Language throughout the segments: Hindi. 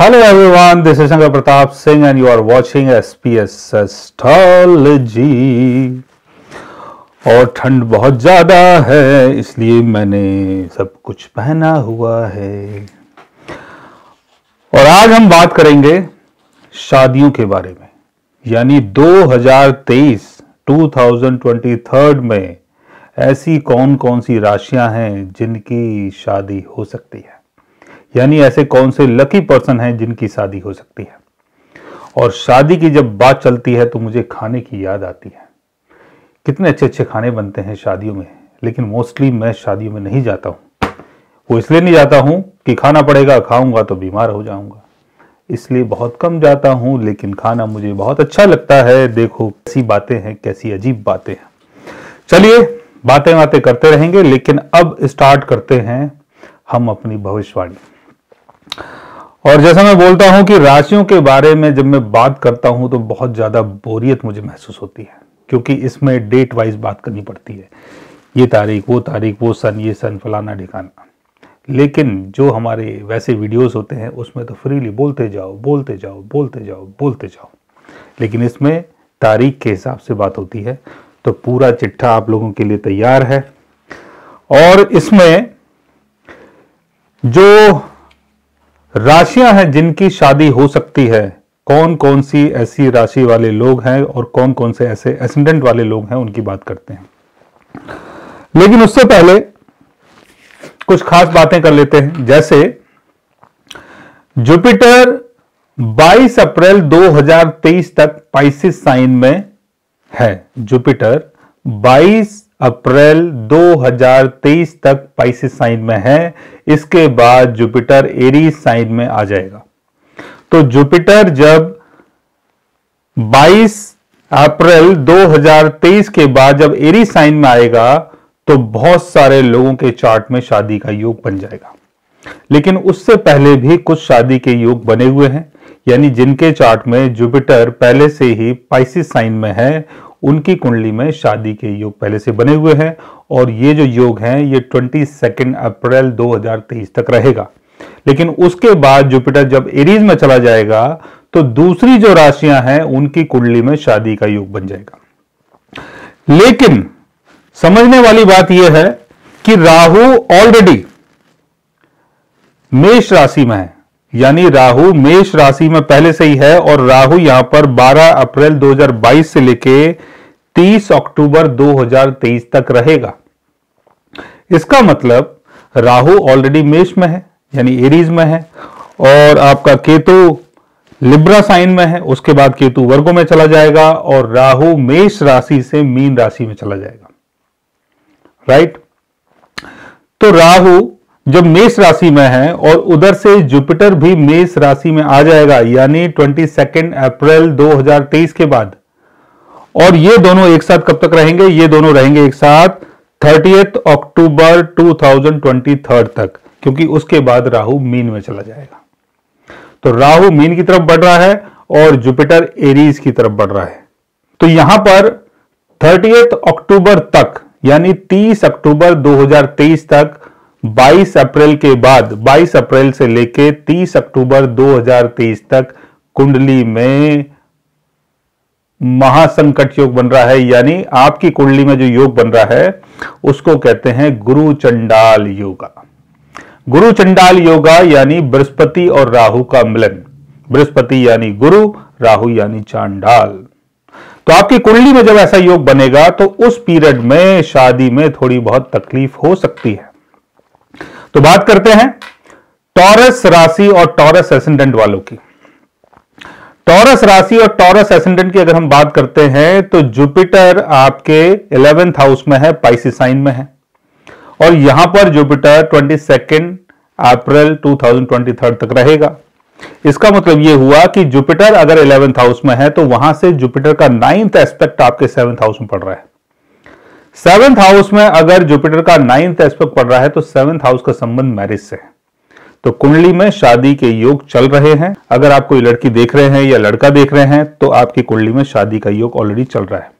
Hello everyone, this is Shankar Pratap Singh and you are watching SPS Astrology। और ठंड बहुत ज़्यादा है इसलिए मैंने सब कुछ पहना हुआ है। और आज हम बात करेंगे शादियों के बारे में, यानी 2023 में ऐसी कौन कौन सी राशियां हैं जिनकी शादी हो सकती है, यानी ऐसे कौन से लकी पर्सन हैं जिनकी शादी हो सकती है। और शादी की जब बात चलती है तो मुझे खाने की याद आती है। कितने अच्छे अच्छे खाने बनते हैं शादियों में, लेकिन मोस्टली मैं शादियों में नहीं जाता हूँ। वो इसलिए नहीं जाता हूँ कि खाना पड़ेगा, खाऊंगा तो बीमार हो जाऊंगा, इसलिए बहुत कम जाता हूँ। लेकिन खाना मुझे बहुत अच्छा लगता है। देखो कैसी बातें हैं, कैसी अजीब बातें हैं। चलिए बातें करते रहेंगे, लेकिन अब स्टार्ट करते हैं हम अपनी भविष्यवाणी। और जैसा मैं बोलता हूं कि राशियों के बारे में जब मैं बात करता हूं तो बहुत ज़्यादा बोरियत मुझे महसूस होती है, क्योंकि इसमें डेट वाइज बात करनी पड़ती है, ये तारीख वो तारीख, वो सन ये सन, फलाना ढिकाना। लेकिन जो हमारे वैसे वीडियोस होते हैं उसमें तो फ्रीली बोलते जाओ। लेकिन इसमें तारीख के हिसाब से बात होती है। तो पूरा चिट्ठा आप लोगों के लिए तैयार है। और इसमें जो राशियां हैं जिनकी शादी हो सकती है, कौन कौन सी ऐसी राशि वाले लोग हैं और कौन कौन से ऐसे एसेंडेंट वाले लोग हैं, उनकी बात करते हैं। लेकिन उससे पहले कुछ खास बातें कर लेते हैं। जैसे जुपिटर 22 अप्रैल 2023 तक पाइसिस साइन में है। जुपिटर 22 अप्रैल 2023 तक पाइसिस साइन में है। इसके बाद जुपिटर एरीज साइन में आ जाएगा। तो जुपिटर जब 22 अप्रैल 2023 के बाद जब एरीज साइन में आएगा तो बहुत सारे लोगों के चार्ट में शादी का योग बन जाएगा। लेकिन उससे पहले भी कुछ शादी के योग बने हुए हैं, यानी जिनके चार्ट में जुपिटर पहले से ही पाइसिस साइन में है, उनकी कुंडली में शादी के योग पहले से बने हुए हैं। और ये जो योग हैं ये 22 अप्रैल 2023 तक रहेगा। लेकिन उसके बाद जुपिटर जब एरीज में चला जाएगा तो दूसरी जो राशियां हैं उनकी कुंडली में शादी का योग बन जाएगा। लेकिन समझने वाली बात यह है कि राहु ऑलरेडी मेष राशि में है, यानी राहु मेष राशि में पहले से ही है। और राहु यहां पर 12 अप्रैल 2022 से लेके 30 अक्टूबर 2023 तक रहेगा। इसका मतलब राहु ऑलरेडी मेष में है, यानी एरीज में है। और आपका केतु लिब्रा साइन में है, उसके बाद केतु वर्गो में चला जाएगा और राहु मेष राशि से मीन राशि में चला जाएगा। राइट, तो राहु जब मेष राशि में है और उधर से जुपिटर भी मेष राशि में आ जाएगा, यानी 22 अप्रैल 2023 के बाद। और ये दोनों एक साथ कब तक रहेंगे? ये दोनों रहेंगे एक साथ 30 अक्टूबर 2023 तक, क्योंकि उसके बाद राहु मीन में चला जाएगा। तो राहु मीन की तरफ बढ़ रहा है और जुपिटर एरीज की तरफ बढ़ रहा है। तो यहां पर 30 अक्टूबर तक, यानी 30 अक्टूबर 2023 तक, 22 अप्रैल के बाद, 22 अप्रैल से लेके 30 अक्टूबर 2023 तक कुंडली में महासंकट योग बन रहा है। यानी आपकी कुंडली में जो योग बन रहा है उसको कहते हैं गुरु चंडाल योगा। गुरु चंडाल योगा यानी बृहस्पति और राहु का मिलन। बृहस्पति यानी गुरु, राहु यानी चांडाल। तो आपकी कुंडली में जब ऐसा योग बनेगा तो उस पीरियड में शादी में थोड़ी बहुत तकलीफ हो सकती है। तो बात करते हैं टॉरस राशि और टॉरस एसेंडेंट वालों की। टॉरस राशि और टॉरस एसेंडेंट की अगर हम बात करते हैं तो जुपिटर आपके 11th हाउस में है, पाइसिस साइन में है। और यहां पर जुपिटर 22 अप्रैल 2023 तक रहेगा। इसका मतलब यह हुआ कि जुपिटर अगर 11th हाउस में है तो वहां से जुपिटर का 9th एस्पेक्ट आपके 7th हाउस में पड़ रहा है। 7th हाउस में अगर जुपिटर का 9th एस्पेक्ट पड़ रहा है तो 7th हाउस का संबंध मैरिज से है। तो कुंडली में शादी के योग चल रहे हैं। अगर आप कोई लड़की देख रहे हैं या लड़का देख रहे हैं तो आपकी कुंडली में शादी का योग ऑलरेडी चल रहा है।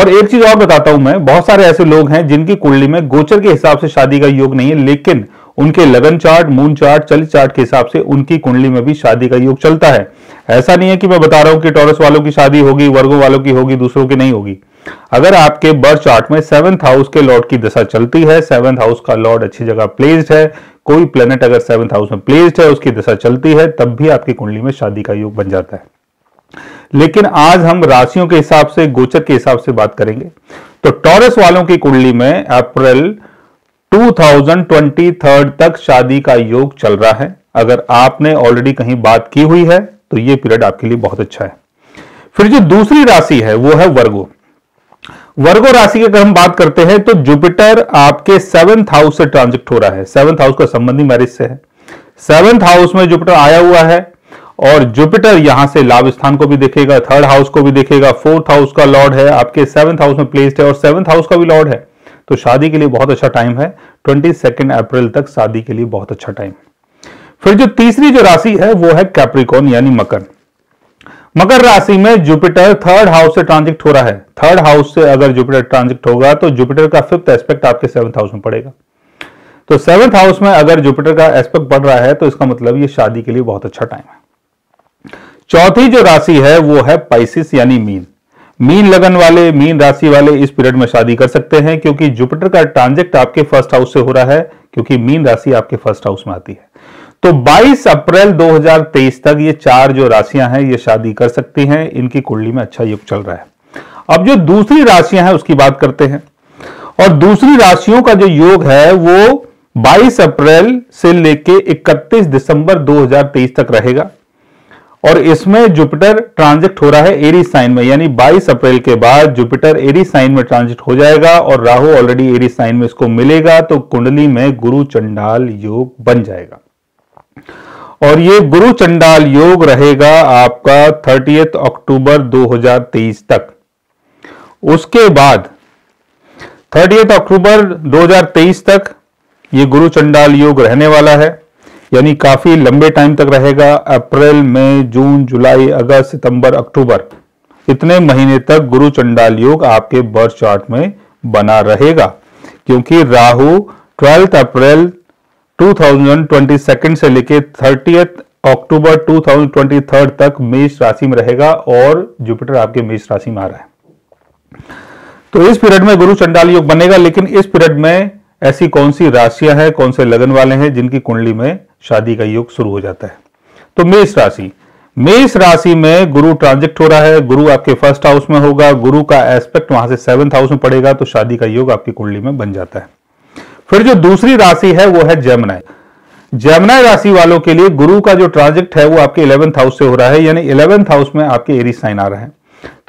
और एक चीज और बताता हूं मैं, बहुत सारे ऐसे लोग हैं जिनकी कुंडली में गोचर के हिसाब से शादी का योग नहीं है, लेकिन उनके लगन चार्ट, मून चार्ट, चलित चार्ट के हिसाब से उनकी कुंडली में भी शादी का योग चलता है। ऐसा नहीं है कि मैं बता रहा हूं कि टॉरस वालों की शादी होगी, वर्गों वालों की होगी, दूसरों की नहीं होगी। अगर आपके बर्थ चार्ट में 7th हाउस के लॉर्ड की दशा चलती है, 7th हाउस का लॉर्ड अच्छी जगह प्लेस्ड है, कोई प्लेनेट अगर 7th हाउस में प्लेस्ड है, उसकी दशा चलती है, तब भी आपकी कुंडली में शादी का योग बन जाता है। लेकिन आज हम राशियों के हिसाब से, गोचर के हिसाब से बात करेंगे। तो टॉरस वालों की कुंडली में अप्रैल 2023 तक शादी का योग चल रहा है। अगर आपने ऑलरेडी कहीं बात की हुई है तो यह पीरियड आपके लिए बहुत अच्छा है। फिर जो दूसरी राशि है वो है वर्गो। वर्गो राशि की अगर हम बात करते हैं तो जुपिटर आपके 7th हाउस से ट्रांजिट हो रहा है। 7th हाउस का संबंधी मैरिज से है। 7th हाउस में जुपिटर आया हुआ है और जुपिटर यहां से लाभ स्थान को भी देखेगा, 3rd हाउस को भी देखेगा। 4th हाउस का लॉर्ड है, आपके 7th हाउस में प्लेस्ड है और 7th हाउस का भी लॉर्ड है। तो शादी के लिए बहुत अच्छा टाइम है। 22 अप्रैल तक शादी के लिए बहुत अच्छा टाइम है। फिर जो तीसरी जो राशि है वो है कैप्रिकॉन यानी मकर। मकर राशि में जुपिटर 3rd हाउस से ट्रांजिट हो रहा है। 3rd हाउस से अगर जुपिटर ट्रांजिट होगा तो जुपिटर का 5th एस्पेक्ट आपके 7th हाउस में पड़ेगा। तो 7th हाउस में अगर जुपिटर का एस्पेक्ट पड़ रहा है तो इसका मतलब ये शादी के लिए बहुत अच्छा टाइम है। चौथी जो राशि है वो है पाइसिस यानी मीन। मीन लगन वाले, मीन राशि वाले इस पीरियड में शादी कर सकते हैं क्योंकि जुपिटर का ट्रांजिट आपके 1st हाउस से हो रहा है, क्योंकि मीन राशि आपके 1st हाउस में आती है। तो 22 अप्रैल 2023 तक ये चार जो राशियां हैं ये शादी कर सकती हैं, इनकी कुंडली में अच्छा योग चल रहा है। अब जो दूसरी राशियां हैं उसकी बात करते हैं। और दूसरी राशियों का जो योग है वो 22 अप्रैल से लेके 31 दिसंबर 2023 तक रहेगा और इसमें जुपिटर ट्रांजिट हो रहा है एरीज साइन में, यानी 22 अप्रैल के बाद जुपिटर एरीज साइन में ट्रांजिट हो जाएगा और राहु ऑलरेडी एरीज साइन में इसको मिलेगा, तो कुंडली में गुरु चंडाल योग बन जाएगा। और ये गुरु चंडाल योग रहेगा आपका 30 अक्टूबर 2023 तक। उसके बाद 30 अक्टूबर 2023 तक ये गुरु चंडाल योग रहने वाला है, यानी काफी लंबे टाइम तक रहेगा। अप्रैल, मई, जून, जुलाई, अगस्त, सितंबर, अक्टूबर, इतने महीने तक गुरु चंडाल योग आपके बर्थ चार्ट में बना रहेगा, क्योंकि राहु 12 अप्रैल 2022 से लेके 30 अक्टूबर 2023 तक मेष राशि में रहेगा और जुपिटर आपके मेष राशि में आ रहा है। तो इस पीरियड में गुरु चंडाल योग बनेगा। लेकिन इस पीरियड में ऐसी कौन सी राशियां हैं, कौन से लगन वाले हैं जिनकी कुंडली में शादी का योग शुरू हो जाता है? तो मेष राशि में गुरु ट्रांजिट हो रहा है, गुरु आपके 1st हाउस में होगा, गुरु का एस्पेक्ट वहां से 7th हाउस में पड़ेगा, तो शादी का योग आपकी कुंडली में बन जाता है। फिर जो दूसरी राशि है वो है जेमिनाई। जेमिनाई राशि वालों के लिए गुरु का जो ट्रांजिट है वो आपके 11th हाउस से हो रहा है, यानी 11th हाउस में आपके एरीज साइन आ रहा है।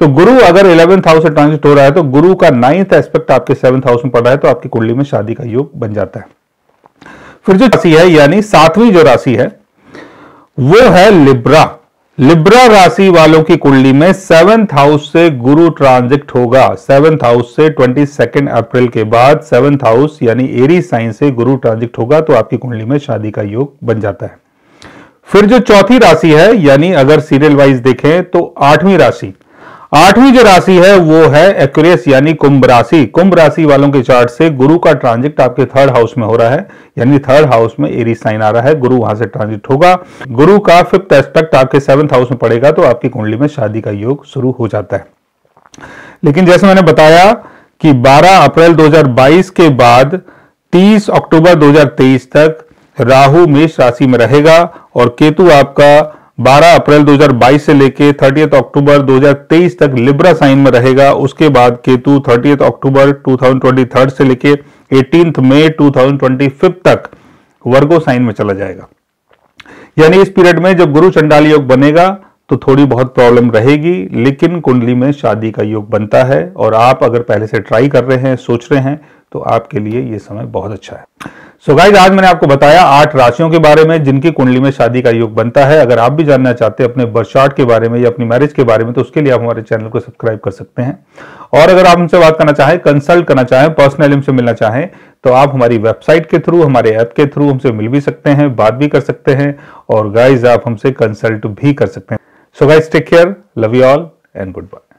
तो गुरु अगर 11th हाउस से ट्रांजिट हो रहा है तो गुरु का 9th एस्पेक्ट आपके 7th हाउस में पड़ रहा है, तो आपकी कुंडली में शादी का योग बन जाता है। फिर जो राशि है यानी 7वीं जो राशि है वो है लिब्रा। लिब्रा राशि वालों की कुंडली में 7th हाउस से गुरु ट्रांजिट होगा। 7th हाउस से 22 अप्रैल के बाद 7th हाउस यानी एरीज साइन से गुरु ट्रांजिट होगा, तो आपकी कुंडली में शादी का योग बन जाता है। फिर जो चौथी राशि है यानी अगर सीरियल वाइज देखें तो 8वीं जो राशि है वो है एक्वेरियस यानी कुंभ राशि। कुंभ राशि वालों के चार्ट से गुरु का ट्रांजिट आपके 3rd हाउस में हो रहा है, यानी 3rd हाउस में एरीज साइन आ रहा है, गुरु वहां से ट्रांजिट होगा, गुरु का 5th एस्पेक्ट आपके 7th हाउस में पड़ेगा, तो आपकी कुंडली में शादी का योग शुरू हो जाता है। लेकिन जैसे मैंने बताया कि 12 अप्रैल 2022 के बाद 30 अक्टूबर 2023 तक राहु मेष राशि में रहेगा और केतु आपका 12 अप्रैल 2022 से लेके 30 अक्टूबर 2023 तक लिब्रा साइन में रहेगा। उसके बाद केतु 30 अक्टूबर 2023 से लेके 18 मई 2025 तक वर्गो साइन में चला जाएगा। यानी इस पीरियड में जब गुरु चंडाल योग बनेगा तो थोड़ी बहुत प्रॉब्लम रहेगी, लेकिन कुंडली में शादी का योग बनता है और आप अगर पहले से ट्राई कर रहे हैं, सोच रहे हैं, तो आपके लिए ये समय बहुत अच्छा है। सो गाइस, आज मैंने आपको बताया 8 राशियों के बारे में जिनकी कुंडली में शादी का योग बनता है। अगर आप भी जानना चाहते हैं अपने बर्थ चार्ट के बारे में या अपनी मैरिज के बारे में तो उसके लिए आप हमारे चैनल को सब्सक्राइब कर सकते हैं। और अगर आप हमसे बात करना चाहें, कंसल्ट करना चाहें, पर्सनली हमसे मिलना चाहें तो आप हमारी वेबसाइट के थ्रू, हमारे ऐप के थ्रू हमसे मिल भी सकते हैं, बात भी कर सकते हैं और गाइज आप हमसे कंसल्ट भी कर सकते हैं। So guys, take care, love you all and good bye.